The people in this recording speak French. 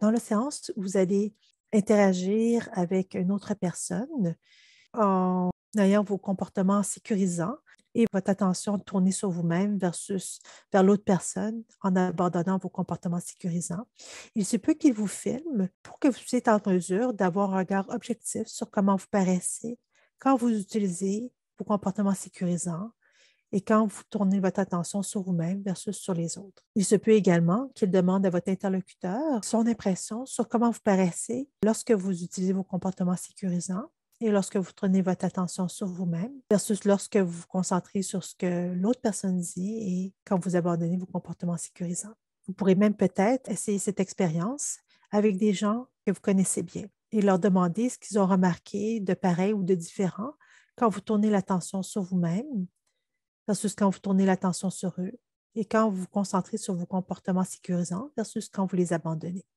Dans la séance, vous allez interagir avec une autre personne en ayant vos comportements sécurisants et votre attention tournée sur vous-même versus vers l'autre personne en abandonnant vos comportements sécurisants. Il se peut qu'il vous filme pour que vous soyez en mesure d'avoir un regard objectif sur comment vous paraissez quand vous utilisez vos comportements sécurisants et quand vous tournez votre attention sur vous-même versus sur les autres. Il se peut également qu'il demande à votre interlocuteur son impression sur comment vous paraissez lorsque vous utilisez vos comportements sécurisants et lorsque vous tournez votre attention sur vous-même versus lorsque vous vous concentrez sur ce que l'autre personne dit et quand vous abandonnez vos comportements sécurisants. Vous pourrez même peut-être essayer cette expérience avec des gens que vous connaissez bien et leur demander ce qu'ils ont remarqué de pareil ou de différent quand vous tournez l'attention sur vous-même versus quand vous tournez l'attention sur eux et quand vous vous concentrez sur vos comportements sécurisants versus quand vous les abandonnez.